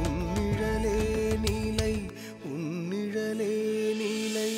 உன் நிழலே நீலை உன் நிழலே நீலை.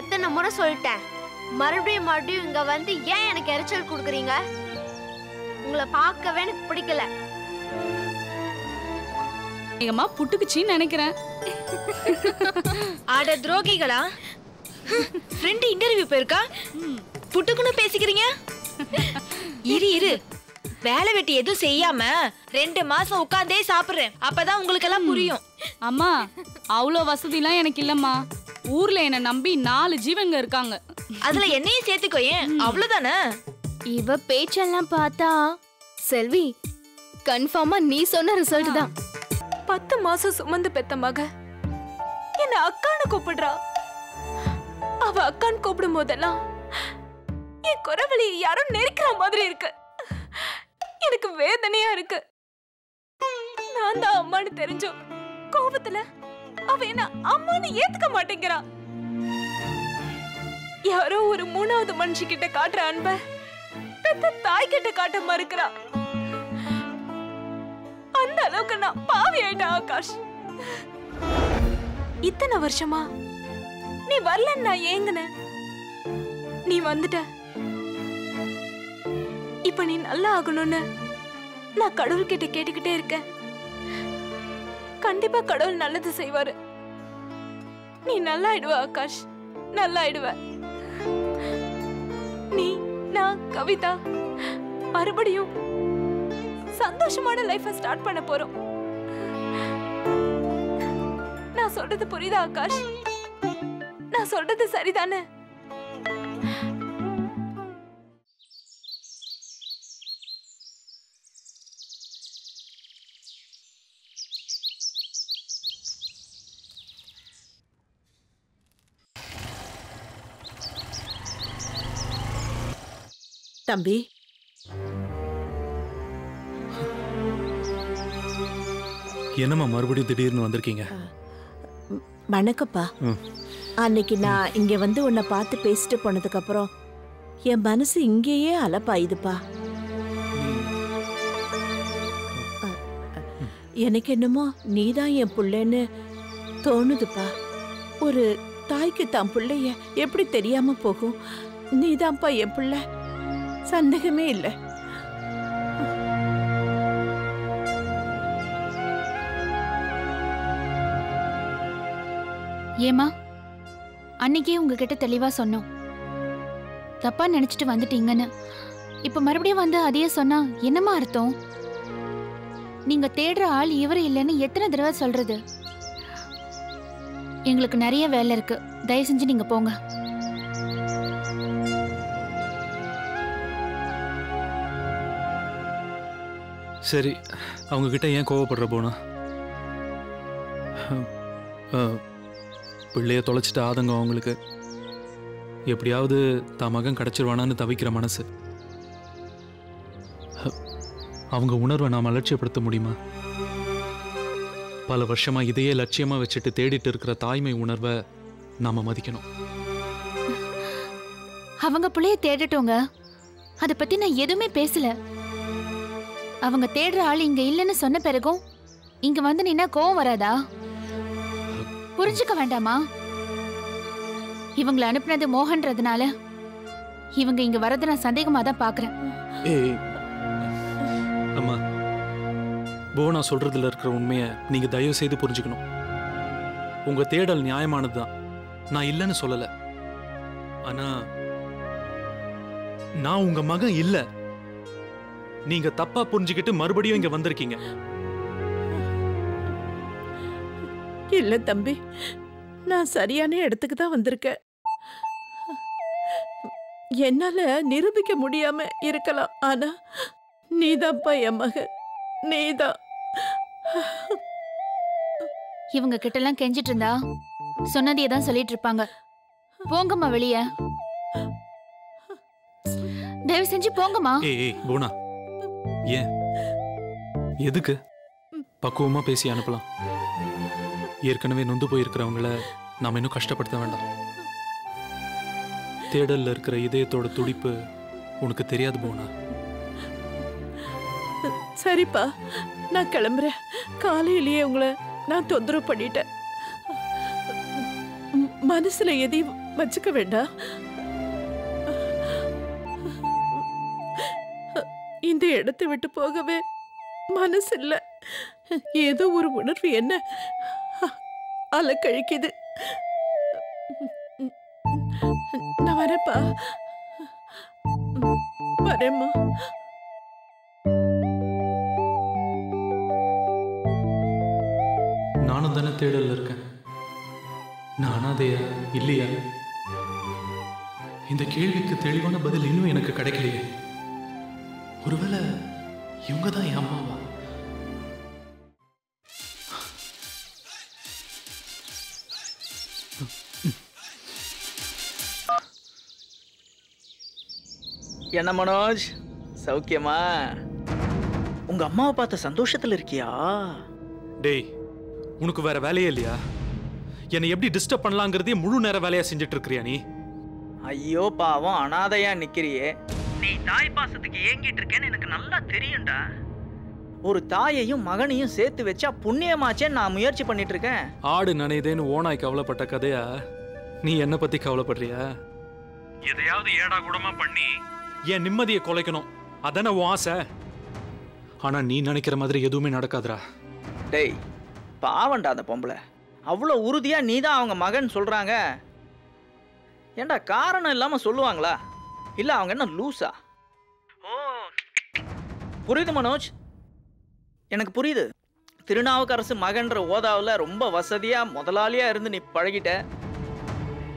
எத்தனை முறை சொல்லிட்டேன், மறுபடியும் மறுபடியும் இங்க வந்து ஏன் எனக்கு எரிச்சல் கொடுக்குறீங்க? உங்களை பார்க்கவே எனக்கு பிடிக்கல. எங்கம்மா புட்டுக்குச்சின்னு நினைக்கிறேன். ஆட துரோகிகளா, ஃப்ரெண்ட் இன்டர்வியூ போயிருக்கா, புட்டுக்குன்னு பேசிக்கிறீங்க. இரு இரு, வேலை வெட்டி எதுவும் செய்யாம 2 மாசம் உட்கார்ந்தே சாப்பிடுறேன், அப்பதான் உங்களுக்கு எல்லாம் புரியும். அம்மா அவ்வளோ வசதிலாம் எனக்கு இல்லம்மா. ஊர்ல என்ன நம்பி 4 ஜீவங்க இருக்காங்க, அதுல என்னையும் சேர்த்துக்கோ. ஏன் அவ்வளவுதானே? இவ பேச்செல்லாம் பார்த்தா செல்வி கன்ஃபார்மா நீ சொன்ன ரிசல்ட் தான். 10 மாசம் சுமந்து பெத்த மக என்ன அக்கான்னு கூப்பிடுறா. அவ அக்கான்னு கூப்பிடும் போதெல்லாம் என் குரவழி யாரும் நெருக்கிற மாதிரி இருக்கு. எனக்கு வேதனையா இருக்கு. நான் தான் அம்மான்னு தெரிஞ்சோம் கோபத்துல அவ என்ன அம்மானு ஏத்துக்க மாட்டேங்கிறா. யாரோ ஒரு 3வது மனுஷி கிட்ட காட்டுற அன்ப பெத்த தாய் கிட்ட காட்ட மறுக்கிறா. அந்த அளவுக்கு நான் பாவி ஆயிட்டேன் ஆகாஷ். இத்தனை வருஷமா நீ வரலன்னு நான் ஏங்குன, நீ வந்துட்ட. இப்ப நீ நல்லா ஆகணும்னு நான் கடவுள்கிட்ட கேட்டுக்கிட்டே இருக்கேன். கண்டிப்பா கடவுள் நல்லது செய்வாரு. நீ நல்லா ஆயிடுவ ஆகாஷ், நல்லா ஆயிடுவ. நீ, நான், கவிதா மறுபடியும் சந்தோஷமான லைஃபை ஸ்டார்ட் பண்ண போறோம். நான் சொல்றது புரியுதா ஆகாஷ்? நான் சொல்றது சரிதானே? தம்பி, என்னம்மா மறுபடியும் திடீர்னு வந்திருக்கீங்க? வணக்கப்பா. அன்னைக்கு நான் இங்க வந்து உன்னை பார்த்து பேசிட்டு போனதுக்கு அப்புறம் என் மனசு இங்கேயே அலப்பாயுதுப்பா. எனக்கு என்னமோ நீதான் என் புள்ளைன்னு தோணுதுப்பா. ஒரு தாய்க்கு தான் பிள்ளைய எப்படி தெரியாம போகும்? நீதான்ப்பா என் பிள்ளை, சந்தேகமே இல்லை. ஏமா, அன்னைக்கே உங்ககிட்ட தெளிவா சொன்னோம், தப்பா நினைச்சிட்டு வந்துட்டீங்கன்னு. இப்ப மறுபடியும் வந்து அதையே சொன்னா என்னமா அர்த்தம்? நீங்க தேடுற ஆள் இவரு இல்லைன்னு எத்தனை தடவை சொல்றது? எங்களுக்கு நிறைய வேலை இருக்கு, தயவு செஞ்சு நீங்க போங்க. சரி, அவங்க கிட்ட ஏன் கோவப்படுற? போனா பிள்ளைய தொலைச்சிட்ட ஆதங்கம் அவங்களுக்கு. எப்படியாவது தான் மகன் கிடச்சிருவானான்னு தவிக்கிற மனசு. அவங்க உணர்வை நாம் அலட்சியப்படுத்த முடியுமா? பல வருஷமாக இதையே லட்சியமாக வச்சுட்டு தேடிட்டு இருக்கிற தாய்மை உணர்வை நாம் மதிக்கணும். அவங்க பிள்ளைய தேடட்டோங்க, அதை பற்றி நான் எதுவுமே பேசலை. அவங்க தேடுற ஆள் இங்கே இல்லைன்னு சொன்ன பிறகும் இங்கே வந்து நின்னா கோவம் வராதா? புரிஞ்சுக்க வேண்டாமா? இவங்களை அனுப்புனது மோகன்றதுனால இவங்க இங்க வரது நான் சந்தேகமா தான் பாக்குறேன். அம்மா, போனா சொல்றதுல இருக்கிற உண்மையை நீங்க தயவு செய்து புரிஞ்சுக்கணும். உங்க தேடல் நியாயமானதுதான், நான் இல்லைன்னு சொல்லல. ஆனா நான் உங்க மகன் இல்ல. நீங்க தப்பா புரிஞ்சுக்கிட்டு மறுபடியும் இங்க வந்திருக்கீங்க. இல்ல தம்பி, நான் சரியான இடத்துக்கு தான் வந்திருக்கேன். என்னால நிரூபிக்க முடியாம இருக்கலாம், ஆனா நீதான்ப்பா என் மகன், நீதான். இவங்க கிட்ட எல்லாம் கெஞ்சிட்டு இருந்தா சொன்னதையதான் சொல்லிட்டு இருப்பாங்க. போங்கம்மா வெளிய, தயவு செஞ்சு போங்கம்மா. போனா ஏன், எதுக்கு? பக்குவமா பேசி அனுப்பலாம். ஏற்கனவே நொந்து போயிருக்கிறவங்கள நாம் இன்னும் கஷ்டப்படுத்த வேண்டாம். தேடல்ல இருக்கிற இதயத்தோட துடிப்பு உனக்கு தெரியாது போனா. சரிப்பா, நான் கிளம்புறேன். காலையிலேயே உங்களை நான் தொந்தரவு பண்ணிட்டேன். மனசுல எதையும் வச்சுக்க வேண்டாம். இந்த இடத்தை விட்டு போகவே மனசு இல்லை. ஏதோ ஒரு உணர்வு என்ன அலை கழிக்குது. நான் வரேன்ப்பா, வரேம்மா. நானும் தானே தேடல் இருக்கேன். நான் அனாதையா இல்லையா? இந்த கேள்விக்கு தெளிவான பதில் இன்னும் எனக்கு கிடைக்கலையே. ஒருவேளை இவங்க தான் என் அம்மாவா? என்ன மனோஜ், சௌக்கியமா? உங்க அம்மாவை பார்த்த சந்தோஷத்துல இருக்கியா? டேய், உனக்கு வேற வேலையே இல்லையா? என்னை எப்படி டிஸ்டர்ப் பண்ணலாங்கிறதே முழு நேர வேலையா செஞ்சுட்டு இருக்கிறியா நீ? ஐயோ பாவம், அனாதையா நிக்கிறியே. நீ தாய் பாசத்துக்கு ஏங்கிட்டு இருக்கேன்னு எனக்கு நல்லா தெரியும்டா. ஒரு தாயையும் மகனையும் சேர்த்து வச்சா புண்ணியமாச்சேன்னு நான் முயற்சி பண்ணிட்டு இருக்கேன். ஆடு நனையுதேன்னு ஓனாய் கவலைப்பட்ட கதையா? நீ என்ன பத்தி கவலைப்படுறியா? எதையாவது ஏடா கூடமா பண்ணி என் நிம்மதியை கொலைக்கணும், அதானே உன் ஆசை. ஆனா நீ நினைக்கிற மாதிரி எதுவுமே நடக்காதுடா. டேய் பாவண்டா அந்த பொம்பளை, அவ்வளோ உறுதியா நீ தான் அவங்க மகன் சொல்றாங்க. ஏண்டா காரணம் இல்லாம சொல்லுவாங்களா? இல்ல அவங்க என்ன லூசா? ஓ புரியுது மனோஜ், எனக்கு புரியுது. திருநாவுக்கரசு மகன்ற ஓதாவில் ரொம்ப வசதியாக முதலாளியாக இருந்து நீ பழகிட்ட.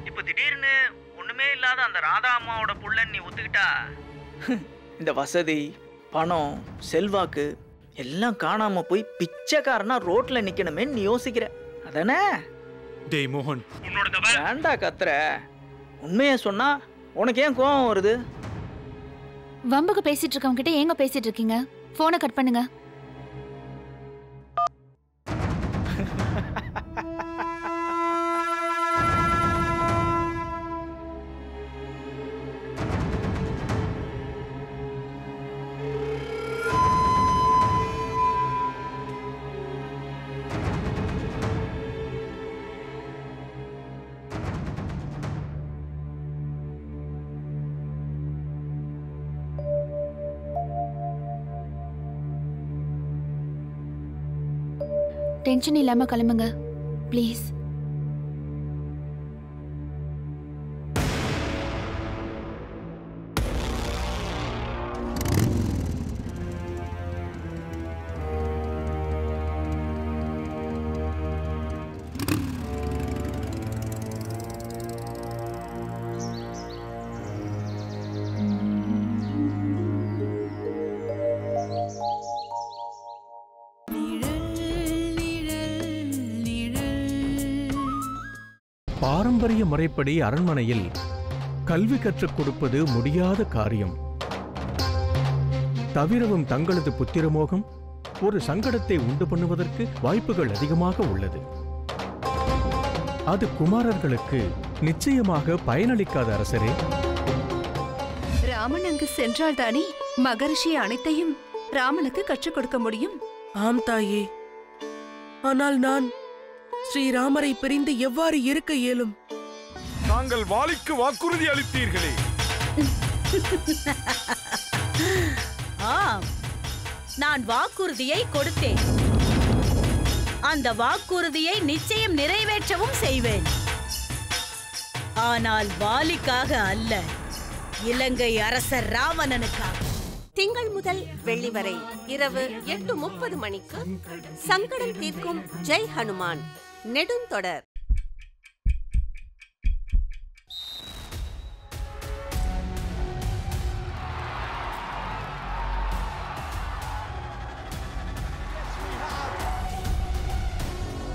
இப்போ திடீர்னு ஒன்றுமே இல்லாத அந்த ராதா அம்மாவோட புள்ளன்னு நீ ஒத்துக்கிட்டா? இந்த வசதி, பணம், செல்வாக்கு எல்லாம் காணாமல் போய் பிச்சைக்காரனா ரோட்டில் நிற்கணுமே நீ யோசிக்கிற அதானே? டேய் மோகன், ஏண்டா கத்துற? உண்மையை சொன்னா உனக்கு ஏன் கோவம் வருது? வம்புக்கு பேசிட்டு இருக்கவங்க கிட்ட ஏங்க பேசிட்டு இருக்கீங்க? போனை கட் பண்ணுங்க. டென்ஷன் இல்லாம கிளம்புங்க ப்ளீஸ். பாரம்பரிய முறைப்படி அரண்மனையில் கல்வி கற்றுக் கொடுப்பது முடியாத காரியம். தவிரவும் தங்களது புத்திரமோகம் ஒரு சங்கடத்தை உண்டு பண்ணுவதற்கு வாய்ப்புகள் அதிகமாக உள்ளது. அது குமாரர்களுக்கு நிச்சயமாக பயனளிக்காத அரசரே. ராமன் அங்கு சென்றால் தானே மகரிஷி அனைத்தையும் ராமனுக்கு கற்றுக் கொடுக்க முடியும். ஆம் தாயே, ஆனால் நான் ஸ்ரீராமரை பிரிந்து எவ்வாறு இருக்க இயலும்? தாங்கள் வாளிக்கு வாக்குறுதி அளித்தீர்களே. ஆம், நான் வாக்குறுதியை கொடுத்தேன். அந்த வாக்குறுதியை நிச்சயம் நிறைவேற்றவும் செய்வேன். ஆனால் வாளிக்காக அல்ல, இலங்கை அரசர் ராவணனுக்காக. திங்கள் முதல் வெள்ளி வரை இரவு 8:30 மணிக்கு சங்கடம் தீர்க்கும் Jai Hanuman நெடுந்தொடர்.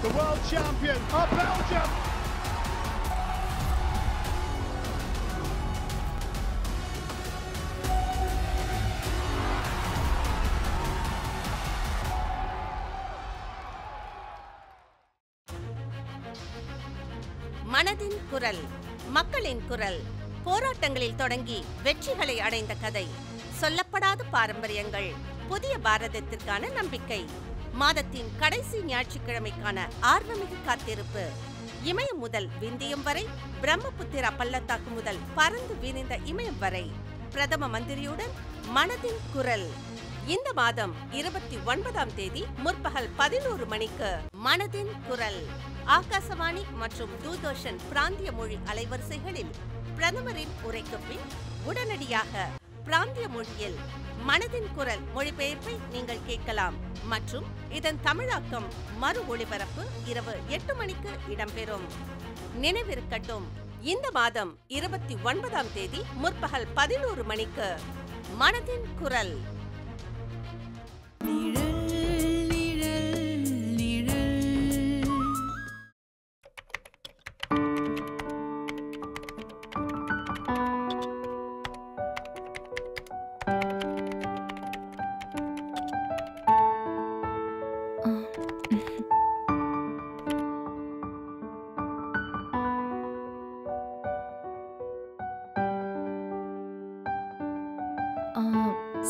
The world champion of Belgium. மனதின் குரல், மக்களின் குரல், போராட்டங்களில் தொடங்கி வெற்றிகளை அடைந்த கதை, சொல்லப்படாத பாரம்பரியங்கள், புதிய பாரதத்திற்கான நம்பிக்கை. மாதத்தின் கடைசி ஞாயிற்றுக்கிழமைக்கான ஆர்வமிகு காத்திருப்பு. இமயம் முதல் விந்தியம் வரை, பிரம்மபுத்திரா பள்ளத்தாக்கு முதல் பறந்து வீணிந்த இமயம் வரை பிரதம மந்திரியுடன் மனதின் குரல். இந்த மாதம் 29ஆம் தேதி முற்பகல் 11 மணிக்கு மனதின் குரல் ஆகாசவாணி மற்றும் தூர்தர்ஷன் பிராந்திய மொழி அலைவரிசைகளில் பிரதமரின் உரைக்கு பின் உடனடியாக பிராந்திய மொழியில் மனதின் குரல் மொழிபெயர்ப்பை நீங்கள் கேட்கலாம். மற்றும் இதன் தமிழாக்கம் மறு ஒளிபரப்பு இரவு 8 மணிக்கு இடம்பெறும். நினைவிருக்கட்டும், இந்த மாதம் 29ஆம் தேதி முற்பகல் 11 மணிக்கு மனதின் குரல்.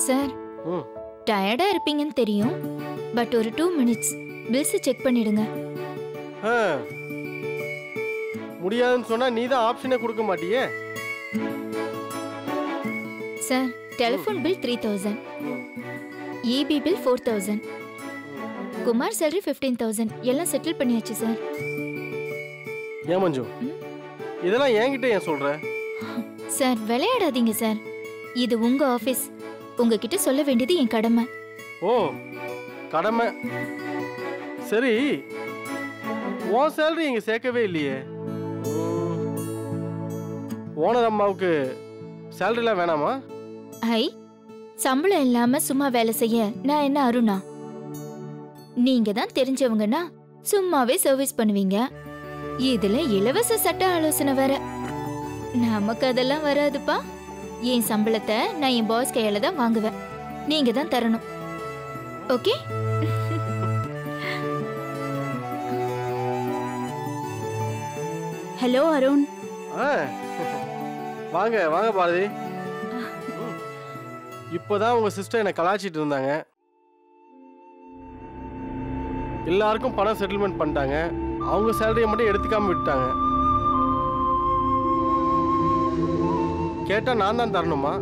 சார், டயர்டா இருப்பீங்கன்னு தெரியும், பட் ஒரு 2 மினிட்ஸ் பில்ஸ் செக் பண்ணிடுங்க. முடியாதுன்னு சொன்னா நீ தான் ஆப்ஷனே கொடுக்க மாட்டியே. Sir, telephone bill 3000, EB bill 4000, Kumar salary 15000 எல்லாம் செட்டில் பண்ணியாச்சு சார். ஏன் மஞ்சு இதெல்லாம் என்கிட்ட ஏன் சொல்ற? சார் விளையாடாதீங்க சார், இது உங்க ஆபீஸ், உங்ககிட்ட சொல்ல வேண்டியது என் கடமை. ஓ, கடமை. சரி, உன் சேலரி இங்கே சேர்க்கவே இல்லையே. ஓனர் அம்மாவுக்கு சேலரிலாம் வேணாமா? ஐ, சம்பளம் இல்லாமல் சும்மா வேலை செய்ய நான் என்ன அருணா? நீங்க தான் தெரிஞ்சவங்கன்னா சும்மாவே சர்வீஸ் பண்ணுவீங்க. இதுல இலவச சட்ட ஆலோசனை வர நமக்கு அதெல்லாம் வராதுப்பா. என் சம்பளத்தை நான் என் பாஸ் கையில தான் வாங்குவேன். நீங்க தான் தரணும். Okay, hello Arun. வாங்க வாங்க பாரதி. இப்போதான் உங்க சிஸ்டர் என்னை கலாய்ச்சிட்டு இருந்தாங்க. எல்லாருக்கும் பணம் செட்டில்மெண்ட் பண்ணிட்டாங்க. அவங்க சேலரியை மட்டும் எடுத்துக்காம விட்டாங்க. கேட்டா நான் தான் தரணுமா?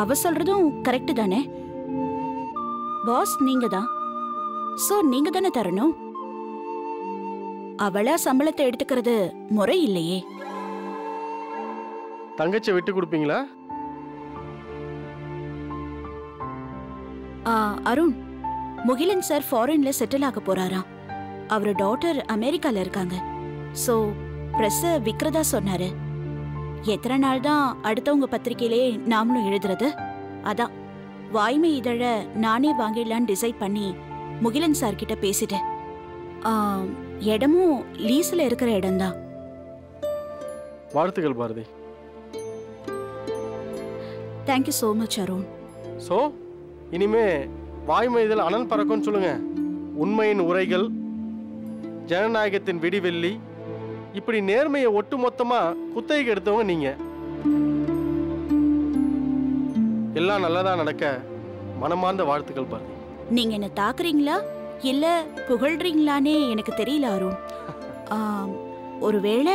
அவ சொல்றதும் கரெக்ட் தானே பாஸ். நீங்க தான் சோ நீங்க தானே தரணும். அவளா சம்பளத்தை எடுத்துக்கிறது முறை இல்லையே. தங்கச்சி விட்டு கொடுப்பீங்களா? அருண், முகிலன் சார் ஃபாரின்ல செட்டில் ஆக போறாராம். அவரோட டாட்டர் அமெரிக்கால இருக்காங்க. சோ பிரஸ் விக்ரதா சொன்னாரு, எத்தனை நாள் தான் அடுத்தவங்க பத்திரிகையிலே நாமளும் எழுதுறது. அதான் வாய்மை இதழ நானே வாங்கிடலான்னு டிசைட் பண்ணி முகிலன் சார்கிட்ட பேசிட்டேன். இடமும் லீஸ்ல இருக்கிற இடம்தான். வாழ்த்துக்கள் Bharathi. Thank you so much Arun. So இனிமே வாய்மை இதில் அனல் பறக்கும் சொல்லுங்க. உண்மையின் உரைகள், ஜனநாயகத்தின் விடிவெள்ளி, இப்படி நேர்மையை ஒட்டு மொத்தமா குத்தகைக்கு எடுத்தவங்க நீங்க. எல்லாம் நல்லதா நடக்க மனமார்ந்த வாழ்த்துக்கள் பாருங்க. நீங்க என்ன தாக்குறீங்களா இல்ல புகழ்றீங்களானே எனக்கு தெரியல அருண். ஒருவேளை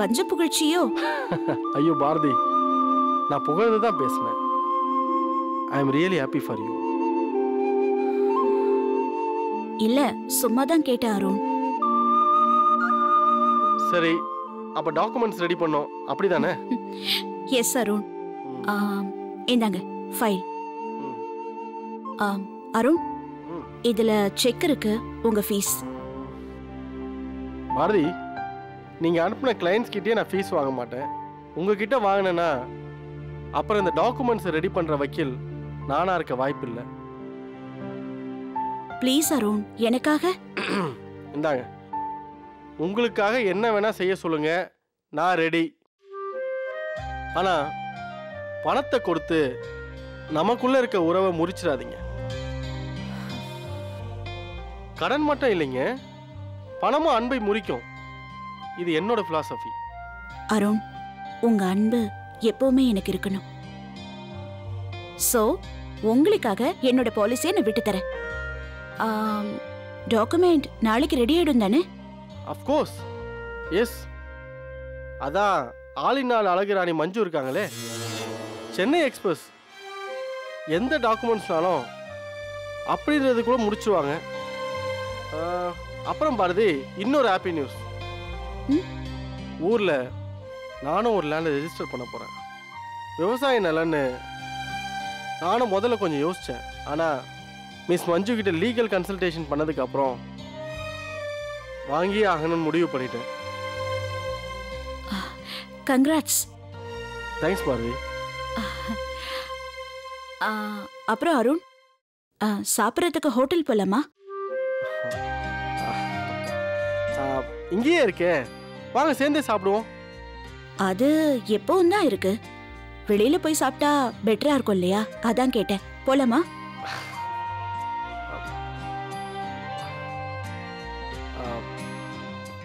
வஞ்ச புகழ்ச்சியோ? ஐயோ பாரதி, நான் புகழ்ந்துதான் பேசுனேன். I am really happy for you. இல்ல சும்மா தான் கேட்ட அருண். சரி, அப்ப டாக்குமெண்ட்ஸ் ரெடி பண்ணோம் அப்படிதானே? எஸ் அருண். இந்தாங்க ஃபைல். அருண், இதுல செக் இருக்கு உங்க ஃபீஸ். பாரதி, நீங்க அனுப்புன கிளையண்ட்ஸ் கிட்டே நான் ஃபீஸ் வாங்க மாட்டேன். உங்ககிட்ட வாங்கினேன்னா அப்புறம் இந்த டாக்குமெண்ட்ஸ் ரெடி பண்ற வக்கீல் நானா இருக்க வாய்ப்பு இல்லை. ப்ளீஸ் அருண், எனக்காக. இந்தாங்க, உங்களுக்காக என்ன வேணா செய்ய சொல்லுங்க, நான் ரெடி. ஆனா பணத்தை கொடுத்து நமக்குள்ள இருக்க உறவை முறிச்சிடாதீங்க. கடன் மட்டும் இல்லைங்க, பணமும் அன்பை முறிக்கும். இது என்னோட பிலாசபி. அருண், உங்க அன்பு எப்பவுமே எனக்கு இருக்கணும். சோ உங்களுக்காக என்னோட பாலிசியை நான் விட்டு தரேன். டாக்குமெண்ட் நாளைக்கு ரெடி ஆயிடும் தானே? Of course, yes. அதான் ஆளினால் அழகுராணி மஞ்சு இருக்காங்களே, சென்னை எக்ஸ்பிரஸ். எந்த டாக்குமெண்ட்ஸ்னாலும் அப்படிங்கிறது கூட முடிச்சுருவாங்க. அப்புறம் பாரதி, இன்னொரு ஹாப்பி நியூஸ். ஊரில் நானும் ஒரு லேண்டை ரெஜிஸ்டர் பண்ண போகிறேன். விவசாயம் நிலன்னு நானும் முதல்ல கொஞ்சம் யோசித்தேன். ஆனால் மிஸ் மஞ்சு கிட்ட லீகல் கன்சல்டேஷன் பண்ணதுக்கு அப்புறம் வாங்கி ஆகணும்னு முடிவு பண்ணிட்டேன். கங்க்ராட்ஸ். தேங்க்ஸ் பாரதி. அப்புறம் அருண், சாப்பிட்றதுக்கு ஹோட்டல் போலாமா? இங்கேயே இருக்கே, வாங்க சேர்ந்தே சாப்பிடுவோம். அது எப்பவும் தான் இருக்கு. வெளியில போய் சாப்பிட்டா பெட்டரா இருக்கும் இல்லையா? அதான் கேட்டேன், போலாமா?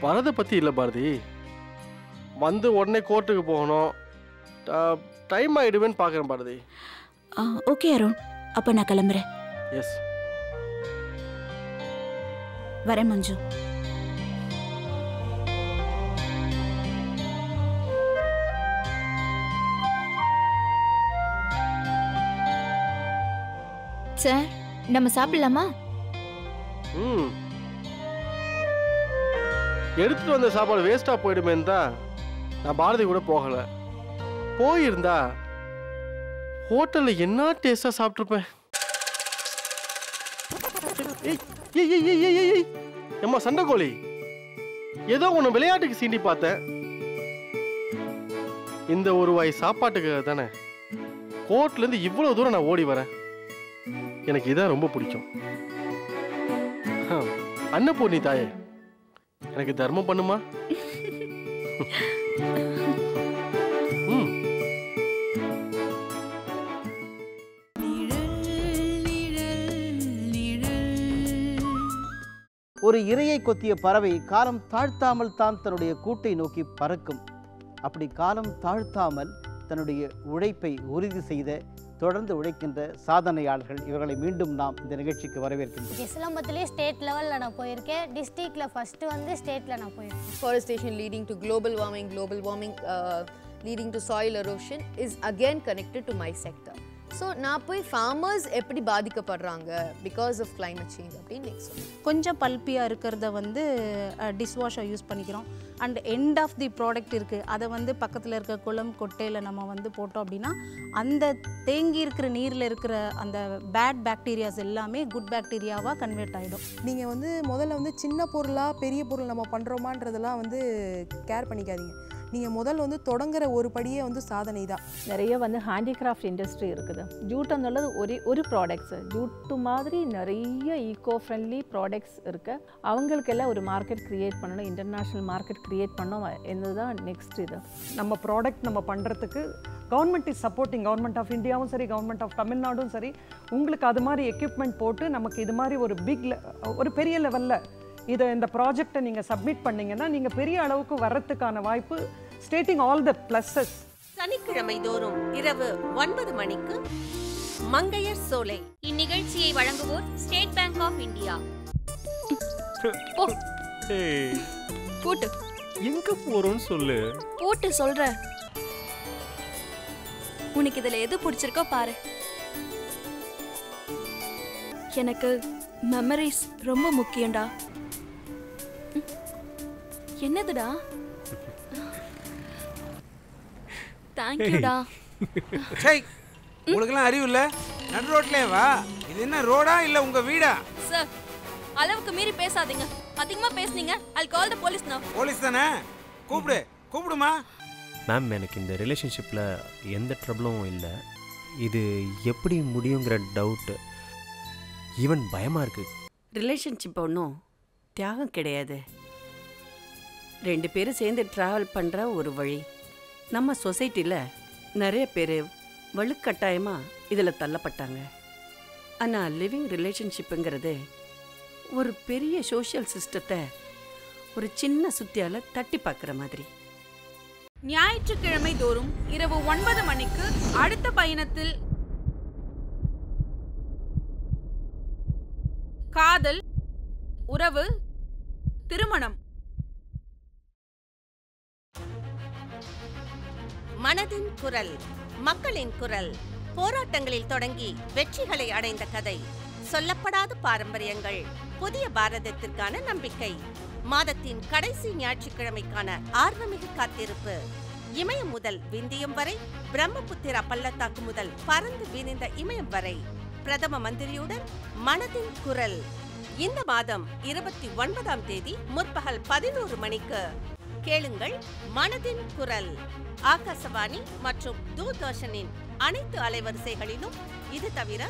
வரதை பற்றி இல்லை பாரதி, வந்து உடனே கோர்ட்டுக்கு போகணும், டைம் ஆகிடுவேன்னு பார்க்குறேன் பாரதி. ஓகே அருண், அப்போ நான் கிளம்புறேன். எஸ், வரேன் மஞ்சு. சார், நம்ம சாப்பிடலாமா? ம், எடுத்துட்டு வந்த சாப்பாடு வேஸ்டா போயிடுமேன்னு தான் நான் பாரதி கூட போகல. போயிருந்தா ஹோட்டல்ல என்ன டேஸ்டா சாப்பிட்டுருப்பேன். எம்மா சண்டைக்கோழி, ஏதோ ஒன்று விளையாட்டுக்கு சீண்டி பார்த்தேன். இந்த ஒரு வாய் சாப்பாட்டுக்கு தானே கோர்ட்லேருந்து இவ்வளோ தூரம் நான் ஓடி வரேன். எனக்கு இதான் ரொம்ப பிடிக்கும். அன்னபூர்ணி தாயே, எனக்கு தர்மம் பண்ணுமா? ஒரு இரையை கொத்திய பறவை காலம் தாழ்த்தாமல் தான் தன்னுடைய கூட்டை நோக்கி பறக்கும். அப்படி காலம் தாழ்த்தாமல் தன்னுடைய உழைப்பை உறுதி செய்த தொடர்ந்து உழைக்கின்ற சாதனையாளர்கள் இவர்களை மீண்டும் நாம் இந்த நிகழ்ச்சிக்கு வரவேற்கின்றோம். இஸ்லாமத்திலே ஸ்டேட் லெவலில் நான் போயிருக்கேன், டிஸ்ட்ரிக்டில் ஃபஸ்ட்டு வந்து ஸ்டேட்டில் நான் போயிருக்கேன். Forestation leading to global warming leading to soil erosion is again connected to my sector. So நான் போய் ஃபார்மர்ஸ் எப்படி பாதிக்கப்படுறாங்க பிகாஸ் ஆஃப் கிளைமேட் சேஞ்ச் அப்படின்னு கொஞ்சம் பல்பியாக இருக்கிறத வந்து டிஷ்வாஷை யூஸ் பண்ணிக்கிறோம். And end of the product இருக்குது, அதை வந்து பக்கத்தில் இருக்க குளம் கொட்டையில் நம்ம வந்து போட்டோம் அப்படின்னா அந்த தேங்கி இருக்கிற நீரில் இருக்கிற அந்த பேட் பாக்டீரியாஸ் எல்லாமே குட் பாக்டீரியாவாக கன்வெர்ட் ஆகிடும். நீங்கள் வந்து முதல்ல வந்து சின்ன பொருளாக பெரிய பொருள் நம்ம பண்ணுறோமான்றதெல்லாம் வந்து கேர் பண்ணிக்காதீங்க. நீங்கள் முதல் வந்து தொடங்குற ஒரு படியே வந்து சாதனை தான். நிறைய வந்து ஹேண்டிகிராஃப்ட் இண்டஸ்ட்ரி இருக்குது. ஜூட் என்னுள்ளது ஒரு ப்ராடக்ட்ஸு, ஜூட்டு மாதிரி நிறைய ஈக்கோ ஃப்ரெண்ட்லி ப்ராடக்ட்ஸ் இருக்குது. அவங்களுக்கெல்லாம் ஒரு மார்க்கெட் க்ரியேட் பண்ணணும், இன்டர்நேஷ்னல் மார்க்கெட் க்ரியேட் பண்ணோம் என்னதுதான் நெக்ஸ்ட். இது நம்ம ப்ராடக்ட் நம்ம பண்ணுறதுக்கு government is supporting, government of இந்தியாவும் சரி கவர்மெண்ட் ஆஃப் தமிழ்நாடும் சரி உங்களுக்கு அது மாதிரி எக்யூப்மெண்ட் போட்டு நமக்கு இது மாதிரி ஒரு ஒரு பெரிய லெவலில் இதை இந்த ப்ராஜெக்டை நீங்கள் சப்மிட் பண்ணிங்கன்னா நீங்கள் பெரிய அளவுக்கு வர்றதுக்கான வாய்ப்பு. Stating all the pluses. சனிக்கிழமை தோறும் இரவு 9 மணிக்கு மங்கையர் சோலை. இந்நிகழ்ச்சியை வழங்குவோர் ஸ்டேட் பேங்க் ஆஃப் இந்தியா. போட்டு எங்க போறோம்னு சொல்லு, போட்டு சொல்ற. உனக்கு இதில் எது பிடிச்சிருக்கோ பாரு. எனக்கு மெமரிஸ் ரொம்ப முக்கியம்டா. என்னதுடா? தேங்க்யூடா. சரி, உங்களுக்குலாம் அறிவு இல்லை, நடு ரோட்லேயே வா. இது என்ன ரோடா இல்லை உங்கள் வீடா? சார், அளவுக்கு மீறி பேசாதீங்க. அதிகமாக பேசுனீங்க I'll call the police now. Police தானே, கூப்பிடு கூப்பிடுமா. மேம், எனக்கு இந்த ரிலேஷன்ஷிப்பில் எந்த ட்ரபிளும் இல்லை. இது எப்படி முடியுங்கிற டவுட்டு, ஈவன் பயமாக இருக்குது. ரிலேஷன்ஷிப் ஒன்றும் தியாகம் கிடையாது. ரெண்டு பேரும் சேர்ந்து ட்ராவல் பண்ணுற ஒரு வழி. நம்ம சொசைட்டியில் நிறைய பேர் வலுக்கட்டாயமாக இதில் தள்ளப்பட்டாங்க. ஆனால் லிவிங் ரிலேஷன்ஷிப்புங்கிறது ஒரு பெரிய சோஷியல் சிஸ்டத்தை ஒரு சின்ன சுத்தியால் தட்டி பார்க்குற மாதிரி. ஞாயிற்றுக்கிழமை தோறும் இரவு 9 மணிக்கு அடுத்த பயணத்தில் காதல், உறவு, திருமணம், மனதின் குரல், மக்களின் குரல், போராட்டங்களில் தொடங்கி வெற்றிகளை அடைந்த கதை, சொல்லப்படாத பாரம்பரியங்கள், புதிய பாரதத்திற்கான நம்பிக்கை. மாதத்தின் கடைசி ஞாயிற்றுக்கிழமைக்கான ஆர்வமிகு காத்திருப்பு. இமயம் முதல் விந்தியம் வரை, பிரம்மபுத்திரா பள்ளத்தாக்கு முதல் பறந்து விரிந்த இமயம் வரை பிரதம மந்திரியுடன் மனதின் குரல். இந்த மாதம் 29ஆம் தேதி முற்பகல் 11 மணிக்கு கேளுங்கள் மனதின் குரல். ஆகாசவாணி மற்றும் தூர்தர்ஷனின் அனைத்து அலைவரிசைகளிலும், இது தவிர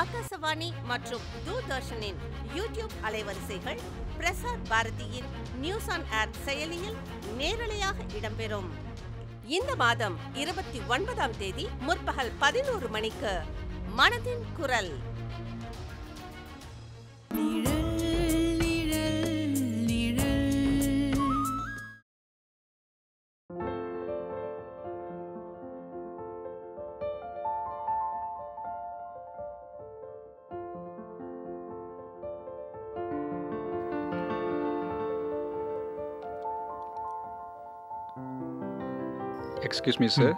ஆகாசவாணி மற்றும் தூர்தர்ஷனின் யூடியூப் அலைவரிசைகள், பிரசார் பாரதியின் நியூஸ் ஆன் ஏர் செயலியில் நேரலையாக இடம்பெறும். இந்த மாதம் 29ஆம் தேதி முற்பகல் 11 மணிக்கு மனதின் குரல். எக்ஸ்கியூஸ் மீ சார்,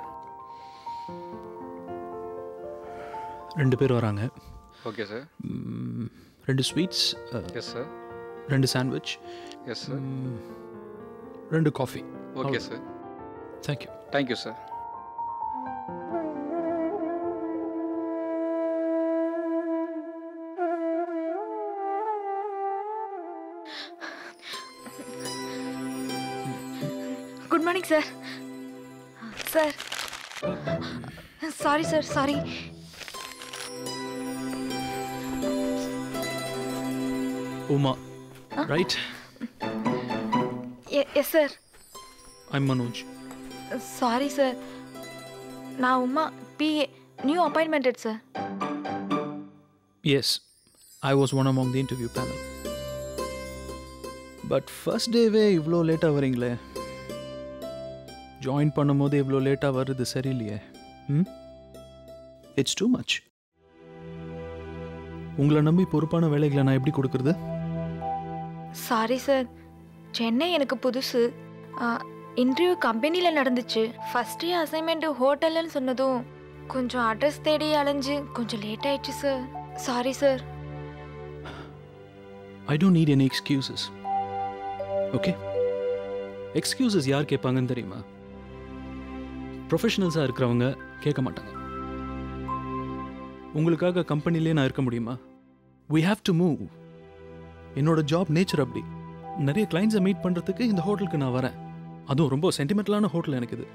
ரெண்டு பேர் வராங்க. Okay sir. 2 sweets. Yes sir. 2 sandwich. Yes sir. 2 coffee. Okay sir. Thank you. Thank you sir. morning, sir. Sir. Sorry, sir. Sorry. Uma, right? Yes, sir. I'm Manoj. Sorry, sir. Now, Uma, PA, new appointment, sir. Yes, I was one among the interview panel. But first day way, ivlo late avaringle. Join panamode ivlo late avarudhu sariliye. It's too much. Ungala nambi porupana velaigala na eppadi kodukrudhu? Sorry sir. Chennai enakku pudusu. Interview company la nadanduchu. First day assignment hotel nu sonnadhu konjam address thedi alanju konjam late aichu sir. Sorry sir. I don't need any excuses. Okay? Excuses yaar kepaanga theriyuma? Professionals ah irukravanga kekka maatanga. Ungalukkaga company la na irukka mudiyuma? We have to move. Ennoda job nature appadi. Nariya clients ah meet pandradhukku indha hotel ku na varan. Adhu romba sentimentalana hotel enakku idu.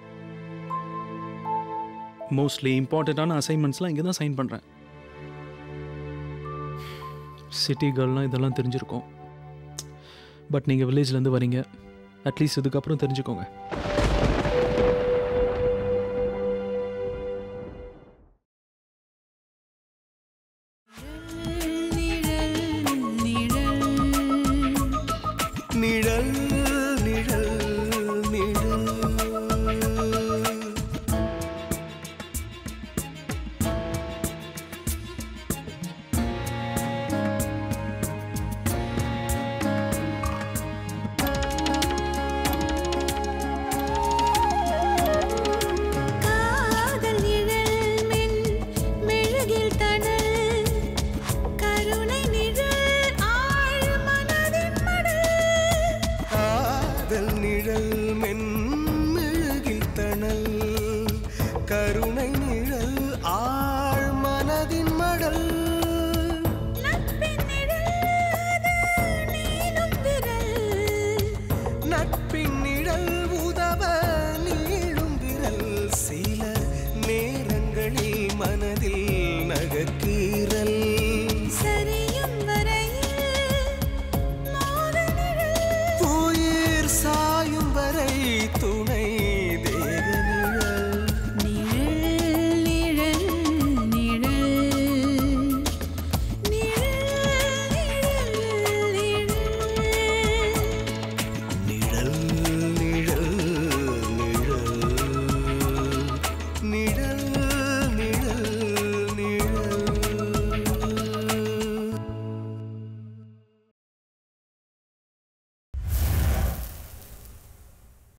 Mostly important ana assignments la inga dhaan sign pandren. City girl la idella therinjirukum. But you are in the village, at least you will know.